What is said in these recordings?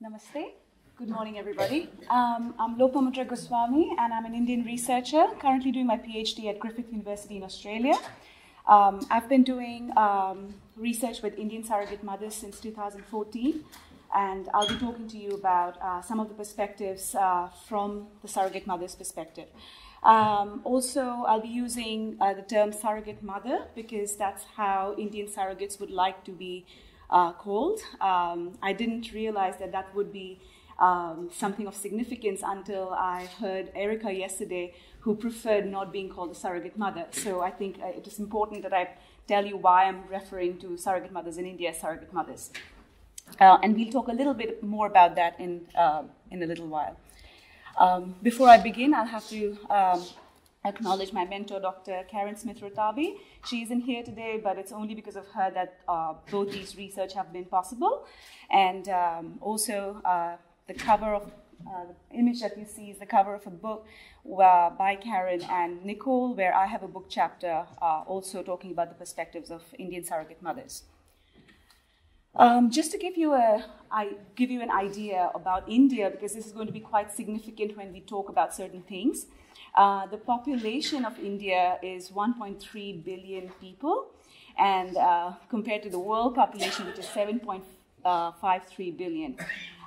Namaste. Good morning, everybody. I'm Lopamudra Goswami, and I'm an Indian researcher currently doing my PhD at Griffith University in Australia. I've been doing research with Indian surrogate mothers since 2014, and I'll be talking to you about some of the perspectives from the surrogate mother's perspective. Also, I'll be using the term surrogate mother because that's how Indian surrogates would like to be called. I didn't realize that that would be something of significance until I heard Erica yesterday, who preferred not being called a surrogate mother. So I think it is important that I tell you why I'm referring to surrogate mothers in India as surrogate mothers. And we'll talk a little bit more about that in a little while. Before I begin, I'll have to acknowledge my mentor, Dr. Karen Smith-Rotavi. She isn't here today, but it's only because of her that both these research have been possible. And also, the cover of the image that you see is the cover of a book by Karen and Nicole, where I have a book chapter also talking about the perspectives of Indian surrogate mothers. Just to give you an idea about India, because this is going to be quite significant when we talk about certain things. The population of India is 1.3 billion people, and compared to the world population, which is 7.53 billion.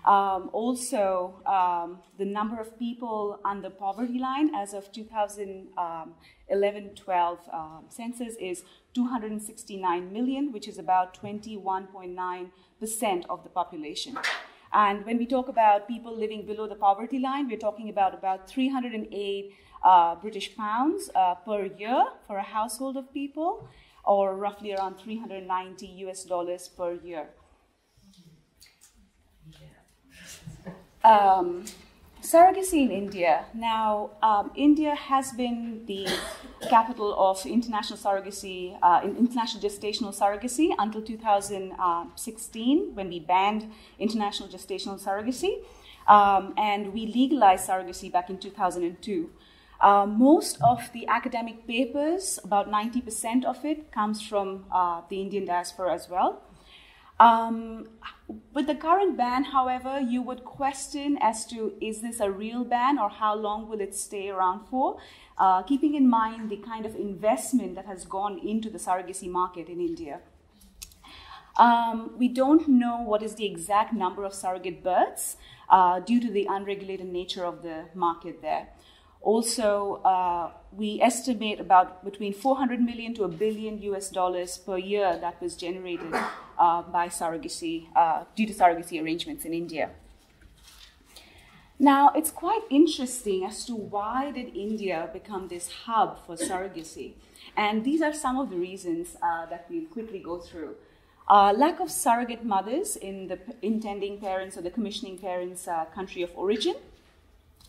The number of people under poverty line as of 2011-12 census is 269 million, which is about 21.9% of the population. And when we talk about people living below the poverty line, we're talking about 308 British pounds per year for a household of people, or roughly around $390 per year. Surrogacy in India. Now, India has been the capital of international surrogacy, international gestational surrogacy until 2016, when we banned international gestational surrogacy, and we legalized surrogacy back in 2002. Most of the academic papers, about 90% of it, comes from the Indian diaspora as well. With the current ban, however, you would question as to, is this a real ban or how long will it stay around for? Keeping in mind the kind of investment that has gone into the surrogacy market in India. We don't know what is the exact number of surrogate births due to the unregulated nature of the market there. Also, we estimate about between $400 million to $1 billion per year that was generated by surrogacy, due to surrogacy arrangements in India. Now, it's quite interesting as to why did India become this hub for surrogacy. And these are some of the reasons that we'll quickly go through. Lack of surrogate mothers in the intending parents or the commissioning parents' country of origin.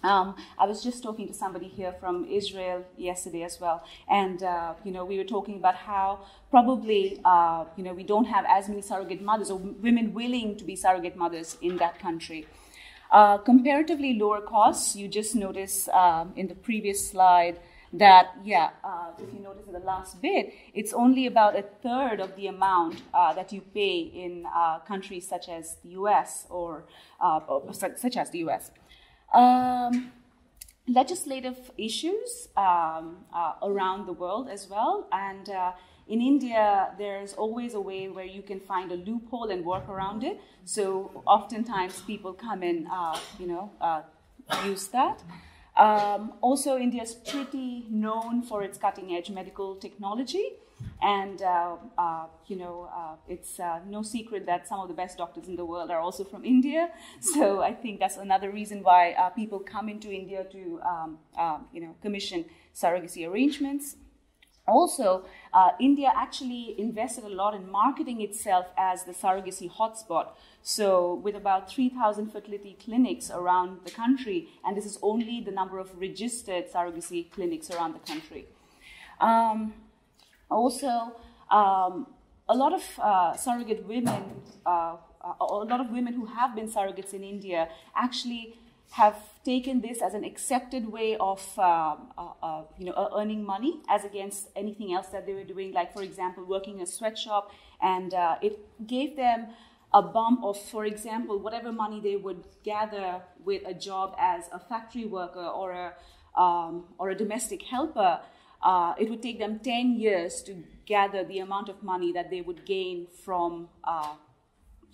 I was just talking to somebody here from Israel yesterday as well, and we were talking about how probably we don't have as many surrogate mothers or women willing to be surrogate mothers in that country. Comparatively lower costs. You just notice in the previous slide that if you notice in the last bit, it's only about a third of the amount that you pay in countries such as the U.S. Legislative issues around the world as well, and in India there's always a way where you can find a loophole and work around it, so oftentimes people come and use that. Also, India is pretty known for its cutting-edge medical technology, and it's no secret that some of the best doctors in the world are also from India. So I think that's another reason why people come into India to commission surrogacy arrangements. Also, India actually invested a lot in marketing itself as the surrogacy hotspot. So with about 3,000 fertility clinics around the country, and this is only the number of registered surrogacy clinics around the country. A lot of surrogate women, a lot of women who have been surrogates in India actually have taken this as an accepted way of earning money, as against anything else that they were doing, like, for example, working in a sweatshop, and it gave them a bump of, for example, whatever money they would gather with a job as a factory worker or a domestic helper, it would take them 10 years to gather the amount of money that they would gain from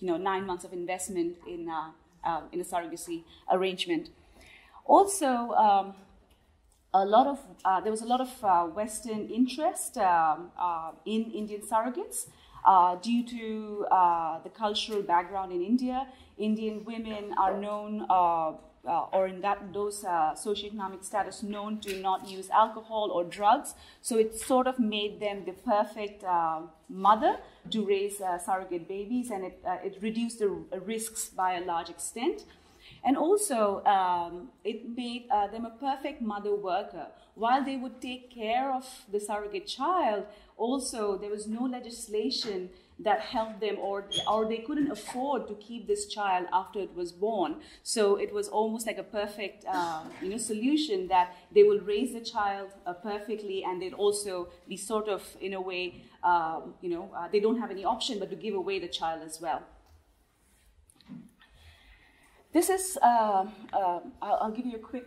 9 months of investment in a surrogacy arrangement. Also, there was a lot of Western interest in Indian surrogates due to the cultural background in India. Indian women are known, or in those socioeconomic status, known to not use alcohol or drugs. So it sort of made them the perfect mother to raise surrogate babies, and it reduced the risks by a large extent. And also, it made them a perfect mother worker. While they would take care of the surrogate child, also there was no legislation that helped them, or they couldn't afford to keep this child after it was born. So it was almost like a perfect solution that they will raise the child perfectly, and they'd also be sort of, in a way, they don't have any option but to give away the child as well. This is, I'll give you a quick,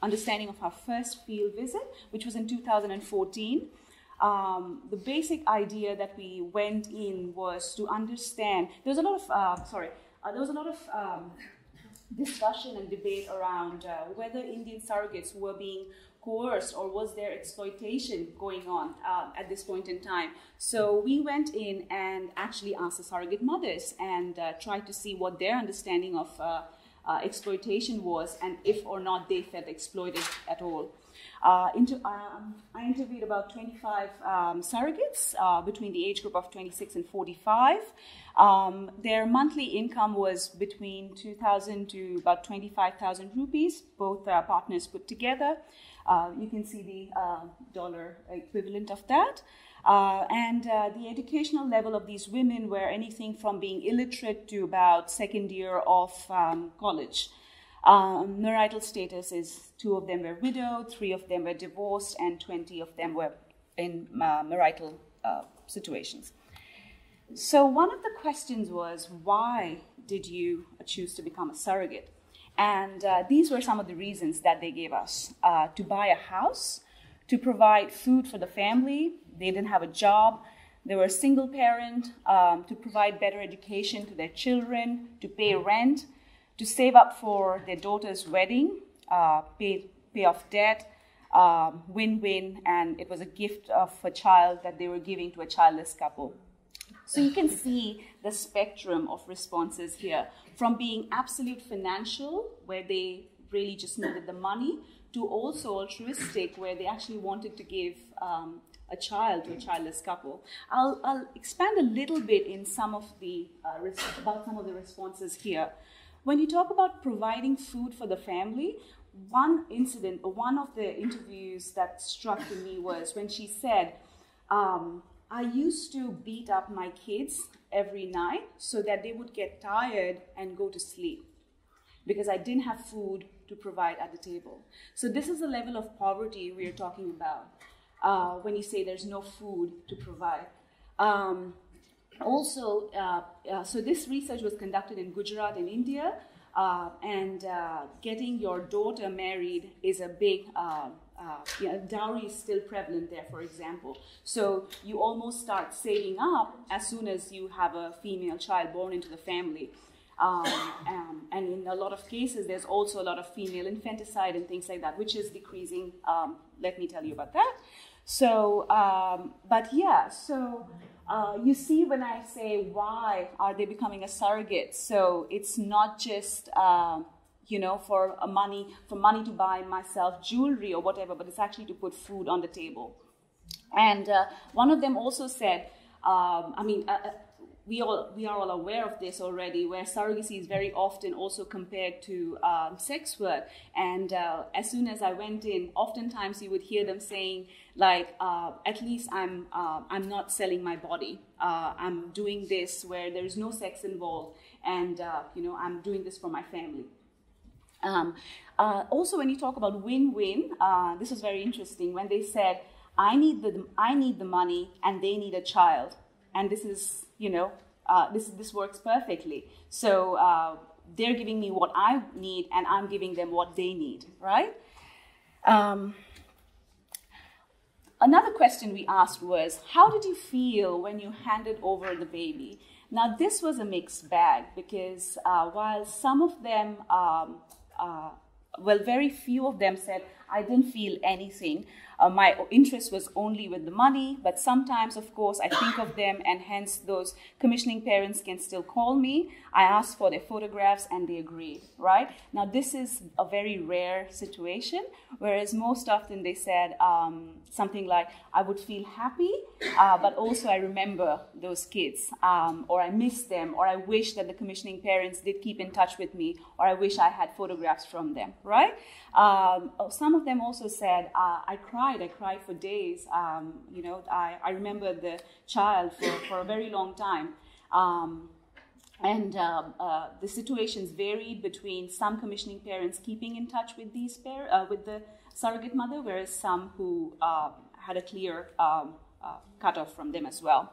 understanding of our first field visit, which was in 2014. The basic idea that we went in was to understand. There was a lot of discussion and debate around whether Indian surrogates were being coerced, or was there exploitation going on at this point in time. So we went in and actually asked the surrogate mothers and tried to see what their understanding of exploitation was, and if or not they felt exploited at all. I interviewed about 25 surrogates between the age group of 26 and 45. Their monthly income was between 2,000 to about 25,000 rupees, both partners put together. You can see the dollar equivalent of that. And the educational level of these women were anything from being illiterate to about second year of college. Marital status is 2 of them were widowed, 3 of them were divorced, and 20 of them were in marital situations. So one of the questions was, why did you choose to become a surrogate? And these were some of the reasons that they gave us. To buy a house, to provide food for the family, they didn't have a job, they were a single parent, to provide better education to their children, to pay rent, to save up for their daughter's wedding, pay off debt, win-win, and it was a gift of a child that they were giving to a childless couple. So you can see the spectrum of responses here, from being absolute financial, where they really just needed the money, to also altruistic, where they actually wanted to give a child to a childless couple. I'll expand a little bit in some of the responses here. When you talk about providing food for the family, one of the interviews that struck me was when she said, I used to beat up my kids every night so that they would get tired and go to sleep because I didn't have food to provide at the table. So this is the level of poverty we are talking about when you say there's no food to provide. So this research was conducted in Gujarat in India, and getting your daughter married is a big, dowry is still prevalent there, for example. So you almost start saving up as soon as you have a female child born into the family. And in a lot of cases, there's also a lot of female infanticide and things like that, which is decreasing. Let me tell you about that. So, you see when I say, why are they becoming a surrogate? So it's not just, for money to buy myself jewelry or whatever, but it's actually to put food on the table. And one of them also said, we are all aware of this already, where surrogacy is very often also compared to sex work. And as soon as I went in, oftentimes you would hear them saying, like, at least I'm not selling my body. I'm doing this where there is no sex involved, and I'm doing this for my family. Also, when you talk about win-win, this was very interesting when they said, I need the money and they need a child. and this is, you know, this works perfectly. So they're giving me what I need, and I'm giving them what they need, right? Another question we asked was, how did you feel when you handed over the baby? Now, this was a mixed bag because while some of them, very few of them said, I didn't feel anything. My interest was only with the money, but sometimes, of course, I think of them, and hence those commissioning parents can still call me. I asked for their photographs and they agreed, right? Now, this is a very rare situation, whereas most often they said something like, I would feel happy, but also I remember those kids, or I miss them, or I wish that the commissioning parents did keep in touch with me, or I wish I had photographs from them, right? Some of them also said, I cried for days. You know, I remember the child for a very long time. The situations varied between some commissioning parents keeping in touch with these with the surrogate mother, whereas some who had a clear cutoff from them as well.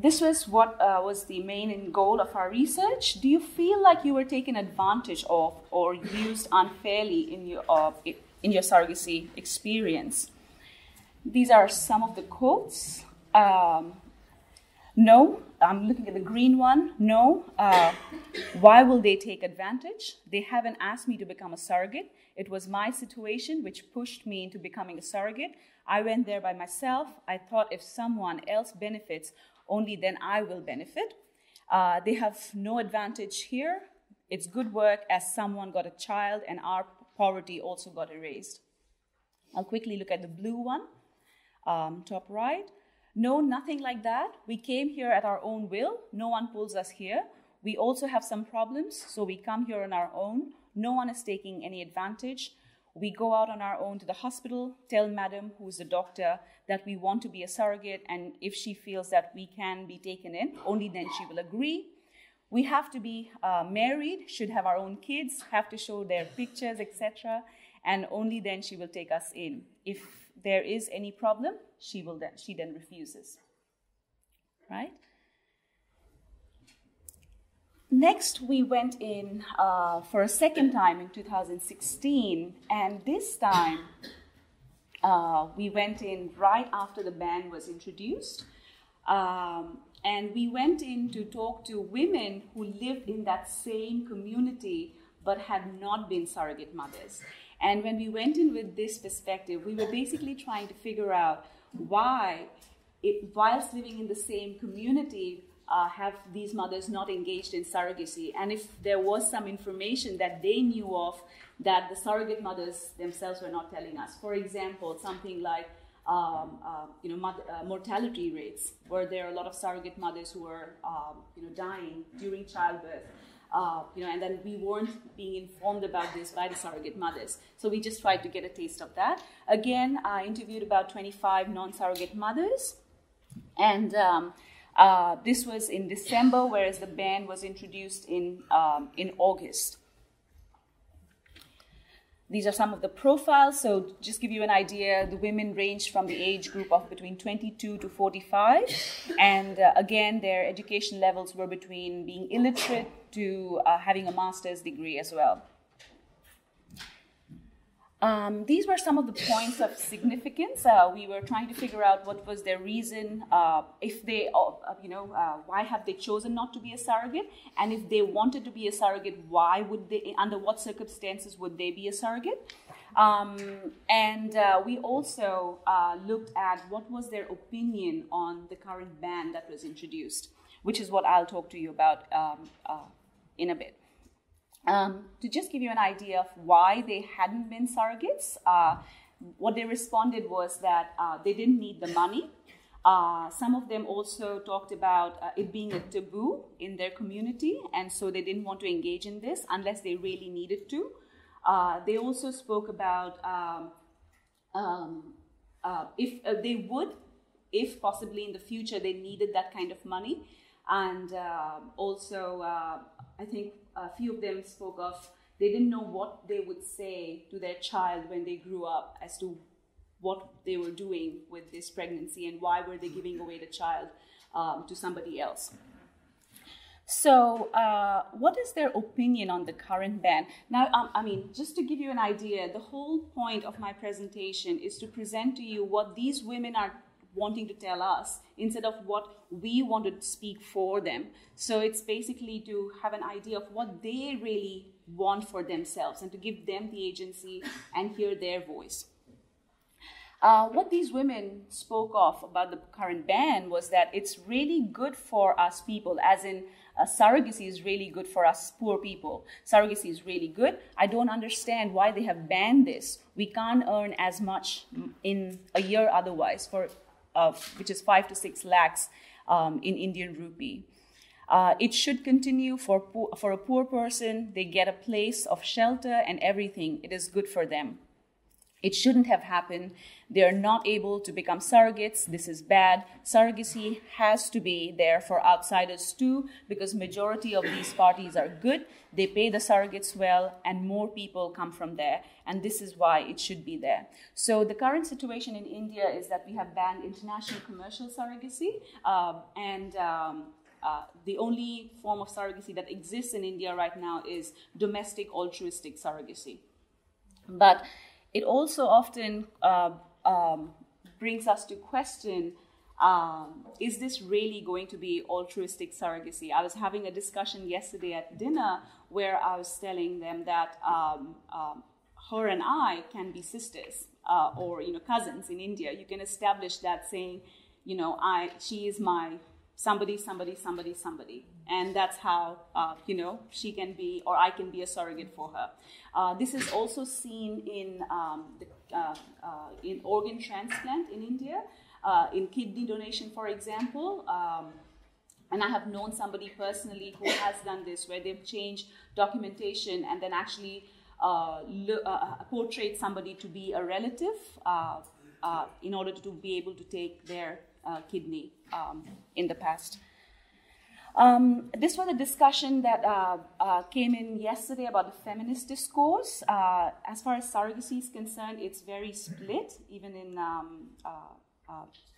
This was what was the main goal of our research. Do you feel like you were taken advantage of or used unfairly in your surrogacy experience? These are some of the quotes. No, I'm looking at the green one. No, why will they take advantage? They haven't asked me to become a surrogate. It was my situation which pushed me into becoming a surrogate. I went there by myself. I thought if someone else benefits, only then I will benefit. They have no advantage here. It's good work as someone got a child and our poverty also got erased. I'll quickly look at the blue one, top right. No, nothing like that. We came here at our own will. No one pulls us here. We also have some problems, so we come here on our own. No one is taking any advantage. We go out on our own to the hospital, tell madam, who is the doctor, that we want to be a surrogate, and if she feels that we can be taken in, only then she will agree. We have to be married, should have our own kids, have to show their pictures, etc., and only then she will take us in. If there is any problem, she then refuses, right? Next, we went in for a second time in 2016, and this time we went in right after the ban was introduced, and we went in to talk to women who lived in that same community but had not been surrogate mothers. And when we went in with this perspective, we were basically trying to figure out why, whilst living in the same community, have these mothers not engaged in surrogacy, and if there was some information that they knew of that the surrogate mothers themselves were not telling us. For example, something like you know, mortality rates. Were there a lot of surrogate mothers who were you know, dying during childbirth? You know, and then we weren't being informed about this by the surrogate mothers. So we just tried to get a taste of that. Again, I interviewed about 25 non-surrogate mothers, and this was in December, whereas the ban was introduced in August. These are some of the profiles. So just give you an idea, the women ranged from the age group of between 22 to 45. And again, their education levels were between being illiterate to having a master's degree as well. These were some of the points of significance. We were trying to figure out what was their reason, if they, you know, why have they chosen not to be a surrogate? And if they wanted to be a surrogate, why would they, under what circumstances would they be a surrogate? We also looked at what was their opinion on the current ban that was introduced, which is what I'll talk to you about in a bit. To just give you an idea of why they hadn't been surrogates, what they responded was that they didn't need the money. Some of them also talked about it being a taboo in their community, and so they didn't want to engage in this unless they really needed to. They also spoke about if they would, if possibly in the future, they needed that kind of money. And also, I think a few of them spoke of they didn't know what they would say to their child when they grew up as to what they were doing with this pregnancy and why were they giving away the child to somebody else. So what is their opinion on the current ban? Now, I mean, just to give you an idea, the whole point of my presentation is to present to you what these women are wanting to tell us instead of what we want to speak for them. So it's basically to have an idea of what they really want for themselves and to give them the agency and hear their voice. What these women spoke of about the current ban was that it's really good for us people, as in surrogacy is really good for us poor people. Surrogacy is really good. I don't understand why they have banned this. We can't earn as much in a year otherwise, for, which is 5 to 6 lakhs in Indian rupee. It should continue for a poor person. They get a place of shelter and everything. It is good for them. It shouldn't have happened. They are not able to become surrogates. This is bad. Surrogacy has to be there for outsiders too, because majority of these parties are good. They pay the surrogates well, and more people come from there. And this is why it should be there. So the current situation in India is that we have banned international commercial surrogacy, the only form of surrogacy that exists in India right now is domestic altruistic surrogacy. But it also often brings us to question, is this really going to be altruistic surrogacy? I was having a discussion yesterday at dinner where I was telling them that her and I can be sisters or, you know, cousins in India. You can establish that saying, you know, she is my somebody, somebody, somebody, somebody. And that's how, you know, she can be, or I can be a surrogate for her. This is also seen in organ transplant in India, in kidney donation, for example. And I have known somebody personally who has done this, where they've changed documentation and then actually portrayed somebody to be a relative in order to be able to take their kidney in the past. This was a discussion that came in yesterday about the feminist discourse. As far as surrogacy is concerned, it's very split, even in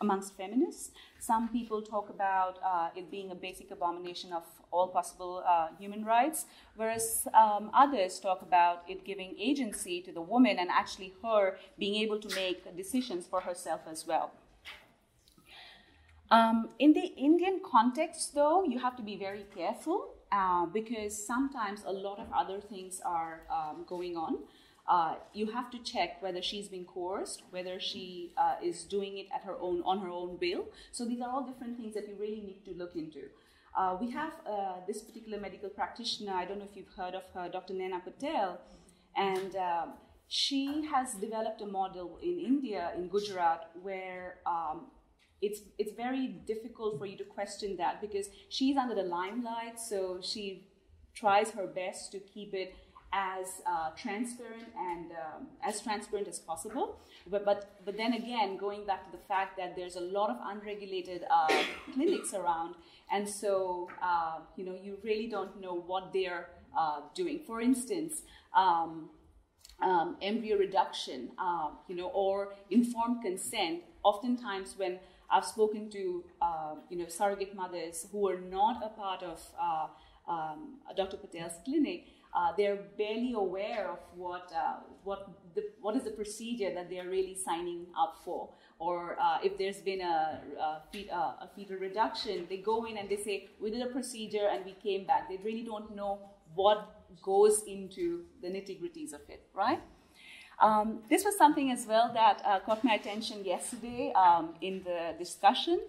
amongst feminists. Some people talk about it being a basic abomination of all possible human rights, whereas others talk about it giving agency to the woman and actually her being able to make decisions for herself as well. In the Indian context, though, you have to be very careful because sometimes a lot of other things are going on. You have to check whether she's been coerced, whether she is doing it at her own, on her own will. So these are all different things that you really need to look into. We have this particular medical practitioner, I don't know if you've heard of her, Dr. Nena Patel, and she has developed a model in India, in Gujarat, where it's very difficult for you to question that because she's under the limelight, so she tries her best to keep it as transparent and as transparent as possible. But then again, going back to the fact that there's a lot of unregulated clinics around, and so you know, you really don't know what they're doing. For instance, embryo reduction, you know, or informed consent. Oftentimes when I've spoken to you know, surrogate mothers who are not a part of Dr. Patel's clinic, they're barely aware of what is the procedure that they're really signing up for. Or if there's been a fetal reduction, they go in and they say, we did a procedure and we came back. They really don't know what goes into the nitty-gritties of it, right? This was something as well that caught my attention yesterday in the discussion.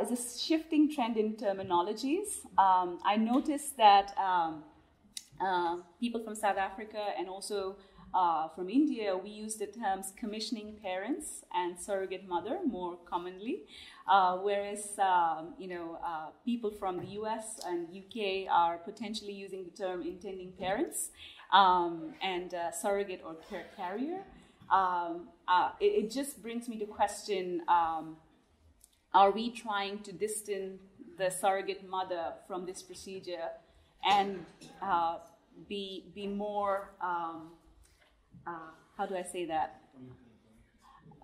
It's a shifting trend in terminologies. I noticed that people from South Africa and also from India, we use the terms commissioning parents and surrogate mother more commonly, whereas you know, people from the US and UK are potentially using the term intending parents. And surrogate or care carrier. It just brings me to question, are we trying to distance the surrogate mother from this procedure and be more, how do I say that?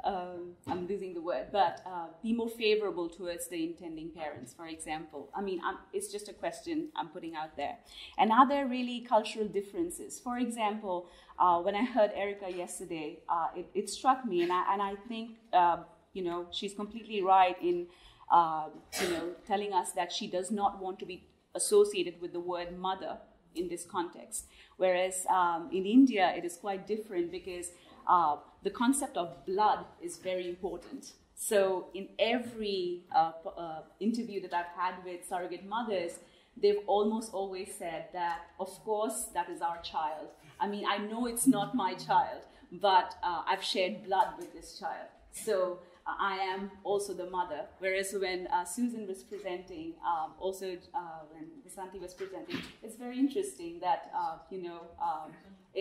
I'm losing the word, but be more favorable towards the intending parents, for example. I mean, it's just a question I'm putting out there. And are there really cultural differences? For example, when I heard Erica yesterday, it struck me, and I think, you know, she's completely right in, you know, telling us that she does not want to be associated with the word mother in this context. Whereas in India, it is quite different because the concept of blood is very important. So in every interview that I've had with surrogate mothers, they've almost always said that, of course, that is our child. I mean, I know it's not my child, but I've shared blood with this child. So I am also the mother. Whereas when Susan was presenting, also when Vasanti was presenting, it's very interesting that, you know,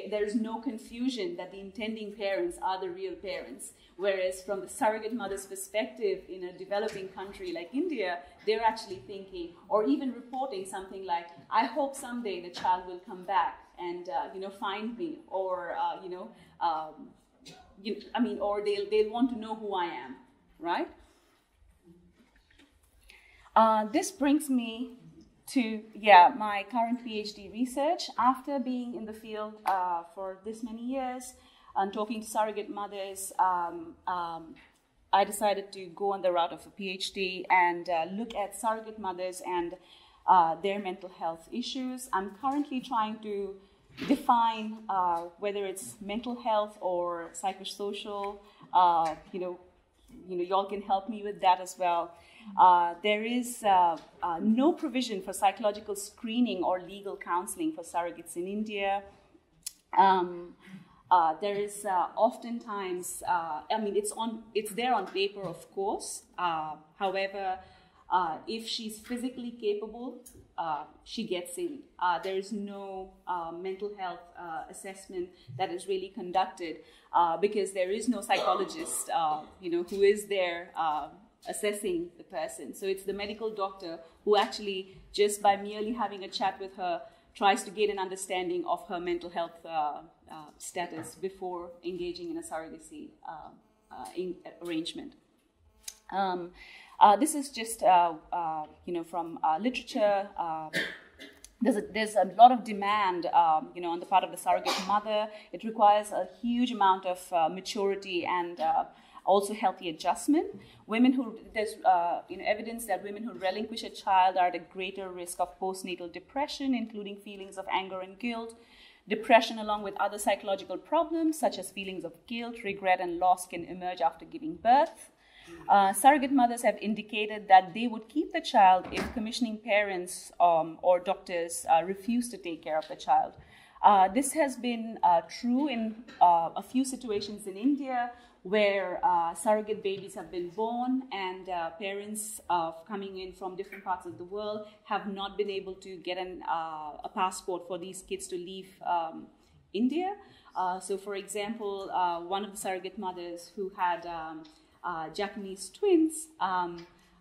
there is no confusion that the intending parents are the real parents. Whereas from the surrogate mother's perspective in a developing country like India, they're actually thinking or even reporting something like, I hope someday the child will come back and, you know, find me or, you know, I mean, or they'll want to know who I am, right? This brings me to, yeah, my current PhD research. After being in the field for this many years and talking to surrogate mothers, I decided to go on the route of a PhD and look at surrogate mothers and their mental health issues. I'm currently trying to define whether it's mental health or psychosocial. You know, y'all can help me with that as well. There is no provision for psychological screening or legal counseling for surrogates in India. There is oftentimes, I mean, it's there on paper, of course. However, if she's physically capable, she gets in. There is no mental health assessment that is really conducted because there is no psychologist, you know, who is there assessing the person. So it's the medical doctor who actually, just by merely having a chat with her, tries to gain an understanding of her mental health status before engaging in a surrogacy arrangement. This is just, you know, from literature. There's a lot of demand, you know, on the part of the surrogate mother. It requires a huge amount of maturity and also healthy adjustment. Women who, there's you know, evidence that women who relinquish a child are at a greater risk of postnatal depression, including feelings of anger and guilt. Depression, along with other psychological problems, such as feelings of guilt, regret, and loss, can emerge after giving birth. Surrogate mothers have indicated that they would keep the child if commissioning parents or doctors refuse to take care of the child. This has been true in a few situations in India where surrogate babies have been born and parents coming in from different parts of the world have not been able to get a passport for these kids to leave India. So, for example, one of the surrogate mothers who had Japanese twins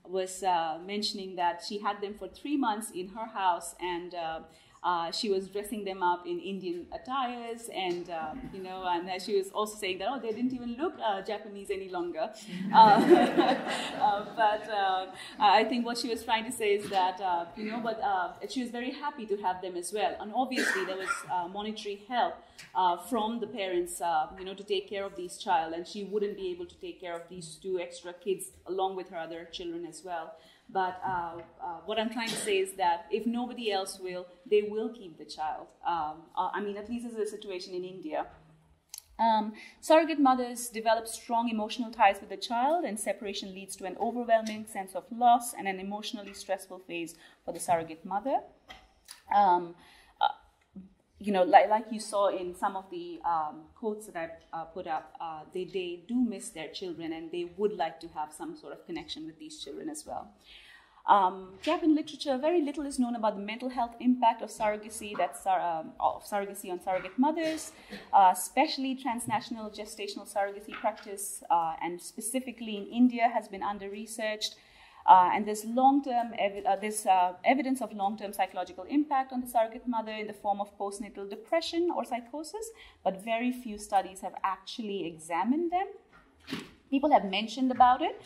was mentioning that she had them for 3 months in her house and she was dressing them up in Indian attires and, you know, and she was also saying that, oh, they didn't even look Japanese any longer. But I think what she was trying to say is that, you know, but she was very happy to have them as well. And obviously there was monetary help from the parents, you know, to take care of these child, and she wouldn't be able to take care of these two extra kids along with her other children as well. But what I'm trying to say is that if nobody else will, they will keep the child. I mean, at least this is the situation in India. Surrogate mothers develop strong emotional ties with the child, and separation leads to an overwhelming sense of loss and an emotionally stressful phase for the surrogate mother. You know, like you saw in some of the quotes that I've put up, they do miss their children and they would like to have some sort of connection with these children as well. Gap in literature, very little is known about the mental health impact of surrogacy, on surrogate mothers, especially transnational gestational surrogacy practice, and specifically in India has been under-researched. And there's evidence of long-term psychological impact on the surrogate mother in the form of postnatal depression or psychosis, but very few studies have actually examined them. people have mentioned about it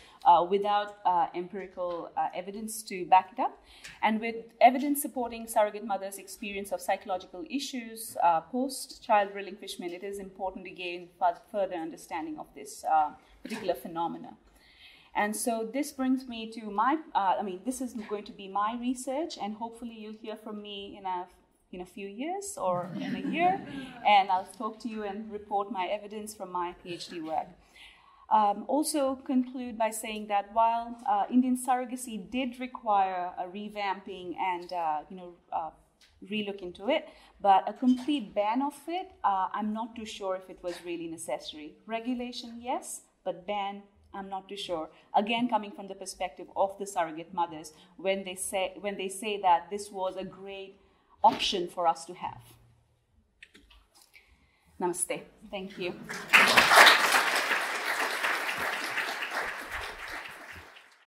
without empirical evidence to back it up. And with evidence supporting surrogate mothers' experience of psychological issues post-child relinquishment, it is important to gain further understanding of this particular phenomena. And so this brings me to my, this is going to be my research, and hopefully you'll hear from me in a few years or in a year, and I'll talk to you and report my evidence from my PhD work. Also conclude by saying that while Indian surrogacy did require a revamping and, relook into it, but a complete ban of it, I'm not too sure if it was really necessary. Regulation, yes, but ban, I'm not too sure. Again, coming from the perspective of the surrogate mothers, when they say that this was a great option for us to have. Namaste. Thank you.